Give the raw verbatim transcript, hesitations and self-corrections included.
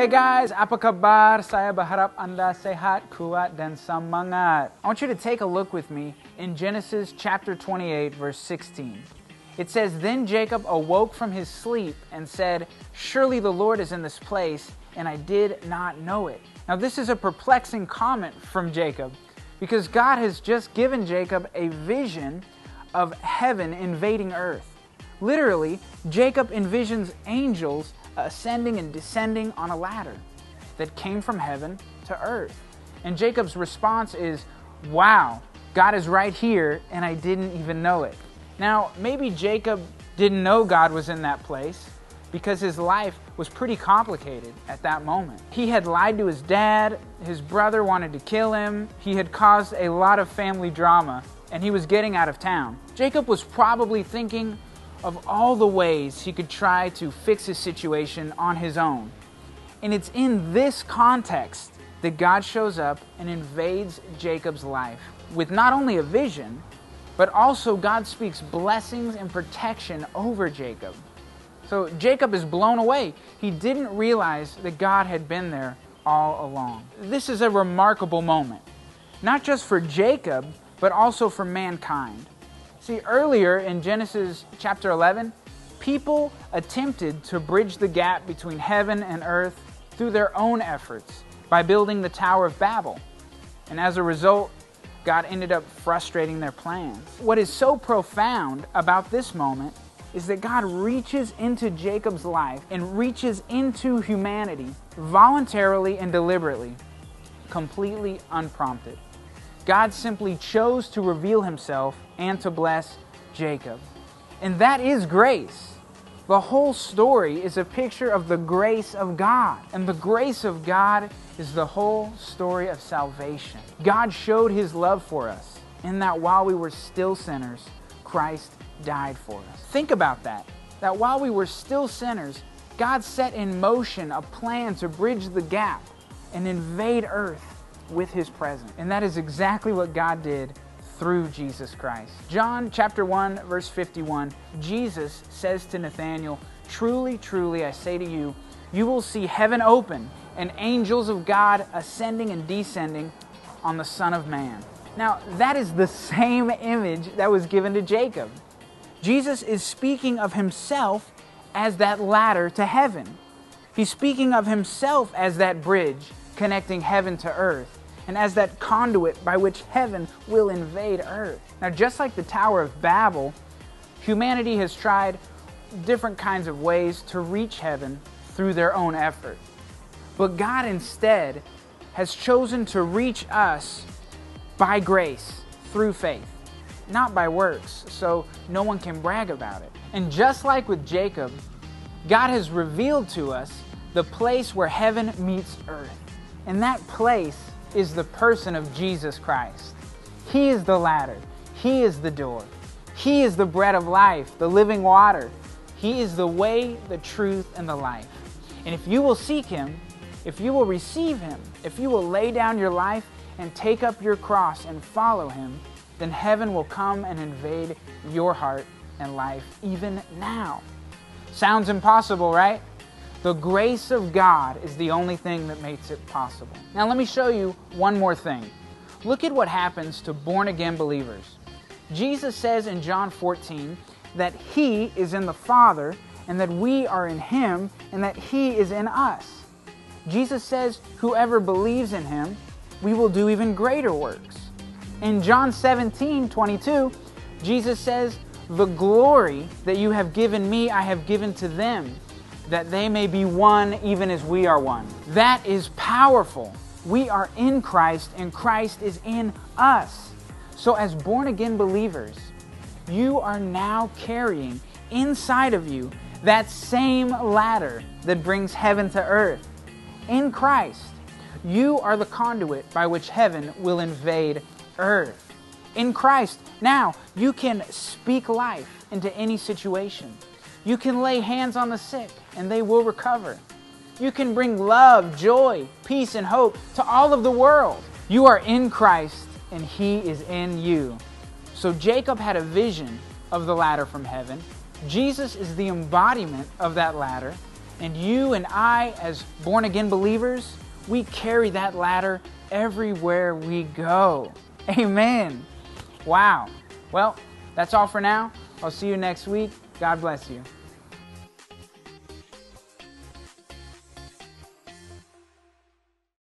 Hey guys, apa kabar? Saya berharap anda sehat, kuat, dan semangat. I want you to take a look with me in Genesis chapter twenty-eight, verse sixteen. It says, "Then Jacob awoke from his sleep and said, 'Surely the Lord is in this place, and I did not know it.'" Now this is a perplexing comment from Jacob, because God has just given Jacob a vision of heaven invading earth. Literally, Jacob envisions angels ascending and descending on a ladder that came from heaven to earth. And Jacob's response is, "Wow, God is right here, and I didn't even know it." Now, maybe Jacob didn't know God was in that place because his life was pretty complicated at that moment. He had lied to his dad, his brother wanted to kill him, he had caused a lot of family drama, and he was getting out of town. Jacob was probably thinking of all the ways he could try to fix his situation on his own. And it's in this context that God shows up and invades Jacob's life with not only a vision, but also God speaks blessings and protection over Jacob. So Jacob is blown away. He didn't realize that God had been there all along. This is a remarkable moment, not just for Jacob, but also for mankind. See, earlier in Genesis chapter eleven, people attempted to bridge the gap between heaven and earth through their own efforts by building the Tower of Babel. And as a result, God ended up frustrating their plans. What is so profound about this moment is that God reaches into Jacob's life and reaches into humanity voluntarily and deliberately, completely unprompted. God simply chose to reveal himself and to bless Jacob. And that is grace. The whole story is a picture of the grace of God. And the grace of God is the whole story of salvation. God showed his love for us in that while we were still sinners, Christ died for us. Think about that, that while we were still sinners, God set in motion a plan to bridge the gap and invade earth with his presence. And that is exactly what God did through Jesus Christ. John chapter one, verse fifty-one, Jesus says to Nathanael, "Truly, truly, I say to you, you will see heaven open and angels of God ascending and descending on the Son of Man." Now, that is the same image that was given to Jacob. Jesus is speaking of himself as that ladder to heaven. He's speaking of himself as that bridge connecting heaven to earth, and as that conduit by which heaven will invade earth. Now, just like the Tower of Babel, humanity has tried different kinds of ways to reach heaven through their own effort. But God instead has chosen to reach us by grace, through faith, not by works, so no one can brag about it. And just like with Jacob, God has revealed to us the place where heaven meets earth. And that place is the person of Jesus Christ. He is the ladder. He is the door. He is the bread of life, the living water. He is the way, the truth, and the life. And if you will seek him, if you will receive him, if you will lay down your life and take up your cross and follow him, then heaven will come and invade your heart and life even now. Sounds impossible, right? The grace of God is the only thing that makes it possible. Now let me show you one more thing. Look at what happens to born-again believers. Jesus says in John fourteen that he is in the Father and that we are in him and that he is in us. Jesus says whoever believes in him, we will do even greater works. In John seventeen twenty-two, Jesus says, "The glory that you have given me, I have given to them, that they may be one even as we are one." That is powerful. We are in Christ and Christ is in us. So as born-again believers, you are now carrying inside of you that same ladder that brings heaven to earth. In Christ, you are the conduit by which heaven will invade earth. In Christ, now you can speak life into any situation. You can lay hands on the sick and they will recover. You can bring love, joy, peace, and hope to all of the world. You are in Christ and he is in you. So Jacob had a vision of the ladder from heaven. Jesus is the embodiment of that ladder. And you and I, as born-again believers, we carry that ladder everywhere we go. Amen. Wow. Well, that's all for now. I'll see you next week. God bless you.